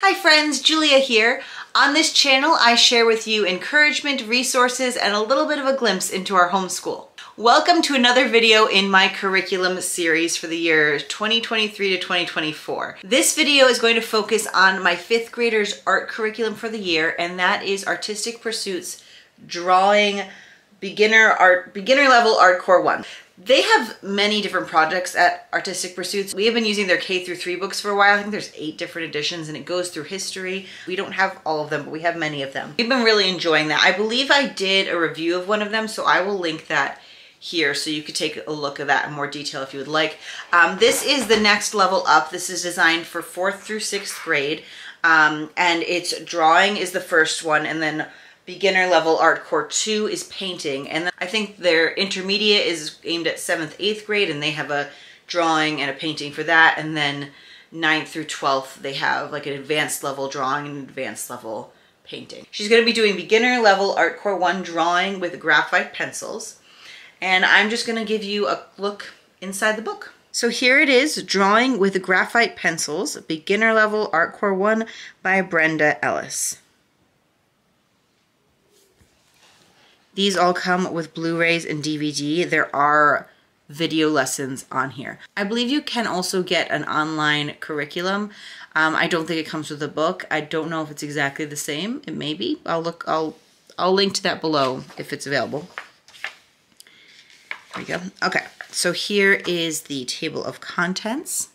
Hi friends, Julia here. On this channel, I share with you encouragement, resources, and a little bit of a glimpse into our homeschool. Welcome to another video in my curriculum series for the year 2023 to 2024. This video is going to focus on my fifth graders' art curriculum for the year, and that is Artistic Pursuits Drawing Beginner Level Art Core 1. They have many different projects at Artistic Pursuits. We have been using their K-3 books for a while. I think there's 8 different editions and it goes through history. We don't have all of them, but we have many of them. We've been really enjoying that. I believe I did a review of one of them, so I will link that here so you could take a look at that in more detail if you would like. This is the next level up. This is designed for 4th through 6th grade, and it's drawing is the first one, and then Beginner Level Art Core 2 is painting, and then I think their intermediate is aimed at 7th, 8th grade, and they have a drawing and a painting for that, and then 9th through 12th they have like an advanced level drawing and advanced level painting. She's going to be doing Beginner Level Art Core 1 drawing with graphite pencils, and I'm just going to give you a look inside the book. So here it is, Drawing with Graphite Pencils, Beginner Level Art Core 1 by Brenda Ellis. These all come with Blu-rays and DVD. There are video lessons on here. I believe you can also get an online curriculum. I don't think it comes with a book. I don't know if it's exactly the same. It may be. I'll link to that below if it's available. There we go. Okay, so here is the table of contents.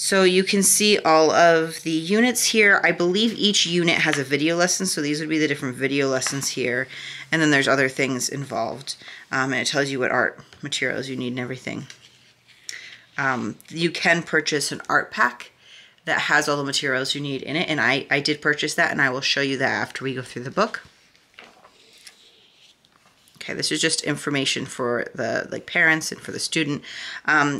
So you can see all of the units here. I believe each unit has a video lesson, so these would be the different video lessons here. And then there's other things involved, and it tells you what art materials you need and everything. You can purchase an art pack that has all the materials you need in it, and I did purchase that, and I will show you that after we go through the book. Okay, this is just information for the parents and for the student.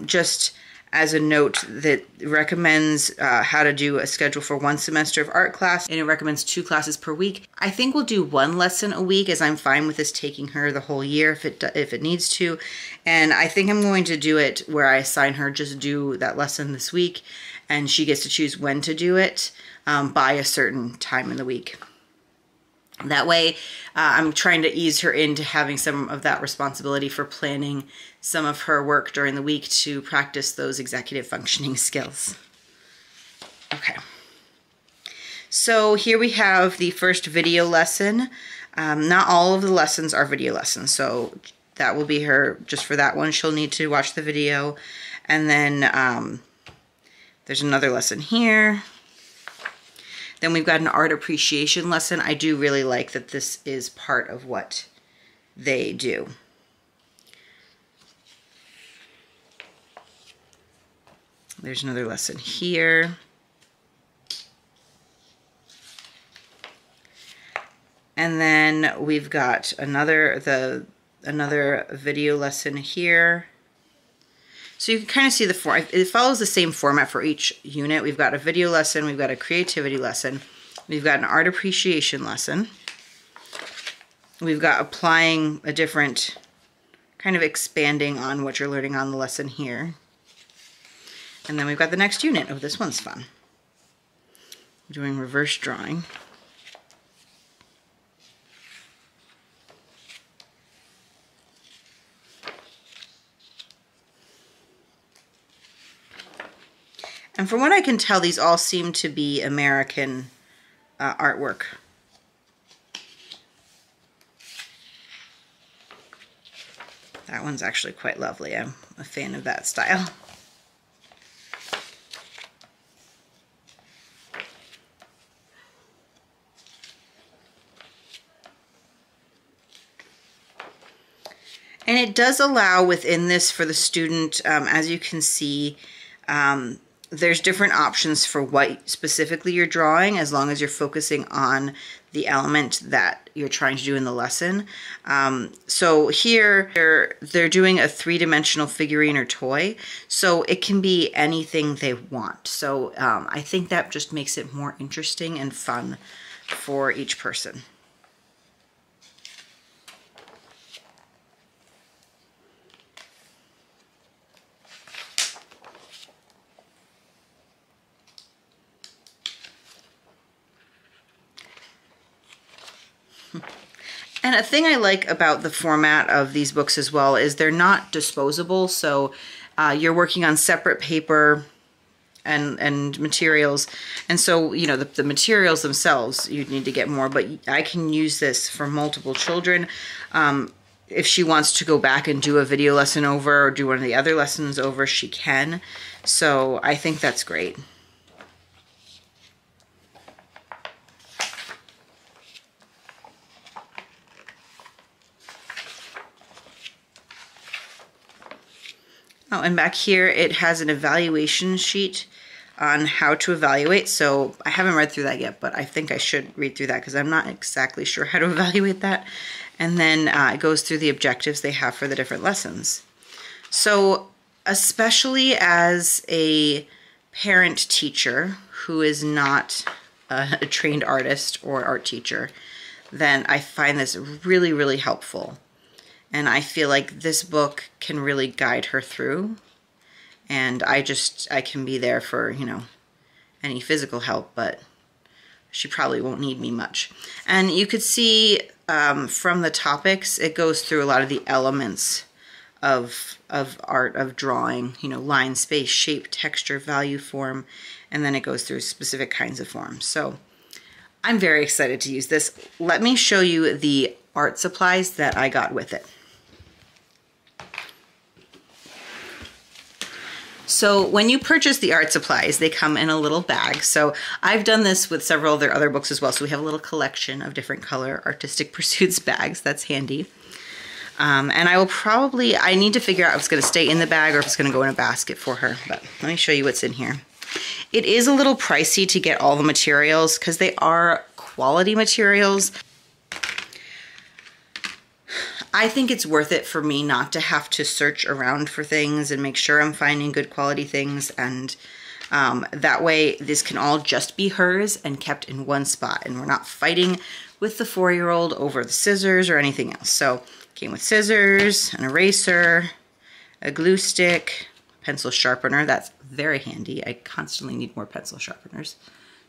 Just as a note that recommends how to do a schedule for one semester of art class, and it recommends 2 classes per week. I think we'll do 1 lesson a week, as I'm fine with this taking her the whole year if it needs to. And I think I'm going to do it where I assign her just do that lesson this week, and she gets to choose when to do it by a certain time in the week. That way, I'm trying to ease her into having some of that responsibility for planning some of her work during the week to practice those executive functioning skills. Okay. So here we have the first video lesson. Not all of the lessons are video lessons, so that will be her, just for that one, she'll need to watch the video. And then there's another lesson here. Then we've got an art appreciation lesson. I do really like that this is part of what they do. There's another lesson here. And then we've got another video lesson here. So you can kind of see the form. It follows the same format for each unit. We've got a video lesson, we've got a creativity lesson, we've got an art appreciation lesson, we've got applying a different, kind of expanding on what you're learning on the lesson here. And then we've got the next unit. Oh, this one's fun. I'm doing reverse drawing. And from what I can tell, these all seem to be American artwork. That one's actually quite lovely. I'm a fan of that style. And it does allow within this for the student, as you can see, there's different options for what specifically you're drawing, as long as you're focusing on the element that you're trying to do in the lesson. So here they're doing a 3-dimensional figurine or toy, so it can be anything they want. So I think that just makes it more interesting and fun for each person. And a thing I like about the format of these books as well is they're not disposable. So you're working on separate paper and materials. And so, you know, the materials themselves, you'd need to get more, but I can use this for multiple children. If she wants to go back and do a video lesson over or do one of the other lessons over, she can. So I think that's great. Oh, and back here it has an evaluation sheet on how to evaluate. So I haven't read through that yet, but I think I should read through that because I'm not exactly sure how to evaluate that. And then it goes through the objectives they have for the different lessons. So especially as a parent teacher who is not a trained artist or art teacher, then I find this really, really helpful. And I feel like this book can really guide her through. And I can be there for, you know, any physical help, but she probably won't need me much. And you could see from the topics, it goes through a lot of the elements of art, of drawing, you know, line, space, shape, texture, value, form, and then it goes through specific kinds of forms. So I'm very excited to use this. Let me show you the art supplies that I got with it. So when you purchase the art supplies, they come in a little bag. So I've done this with several of their other books as well. So we have a little collection of different color Artistic Pursuits bags. That's handy. And I will probably, I need to figure out if it's going to stay in the bag or if it's going to go in a basket for her. But let me show you what's in here. It is a little pricey to get all the materials because they are quality materials. I think it's worth it for me not to have to search around for things and make sure I'm finding good quality things, and that way this can all just be hers and kept in one spot, and we're not fighting with the 4-year-old over the scissors or anything else. So it came with scissors, an eraser, a glue stick, pencil sharpener. That's very handy. I constantly need more pencil sharpeners.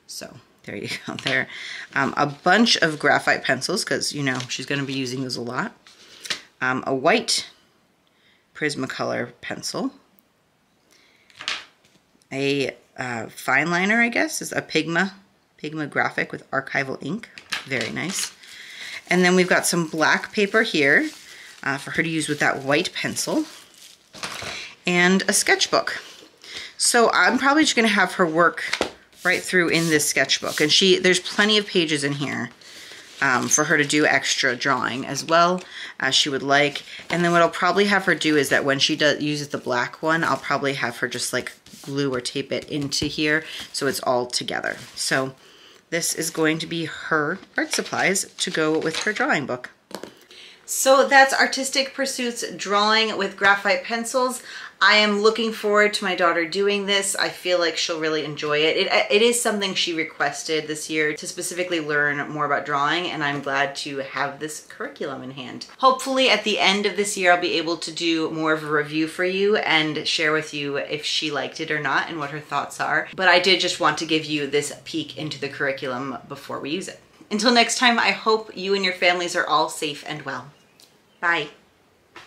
So there you go there. A bunch of graphite pencils because, you know, she's going to be using those a lot. A white Prismacolor pencil, a fine liner, I guess, is a Pigma Graphic with archival ink. Very nice. And then we've got some black paper here for her to use with that white pencil, and a sketchbook. So I'm probably just going to have her work right through in this sketchbook, and there's plenty of pages in here. For her to do extra drawing as well as she would like. And then what I'll probably have her do is that when she uses the black one, I'll probably have her just like glue or tape it into here so it's all together. So this is going to be her art supplies to go with her drawing book. So that's Artistic Pursuits Drawing with Graphite Pencils. I am looking forward to my daughter doing this. I feel like she'll really enjoy it. It is something she requested this year to specifically learn more about drawing, and I'm glad to have this curriculum in hand. Hopefully at the end of this year, I'll be able to do more of a review for you and share with you if she liked it or not and what her thoughts are. But I did just want to give you this peek into the curriculum before we use it. Until next time, I hope you and your families are all safe and well. Bye.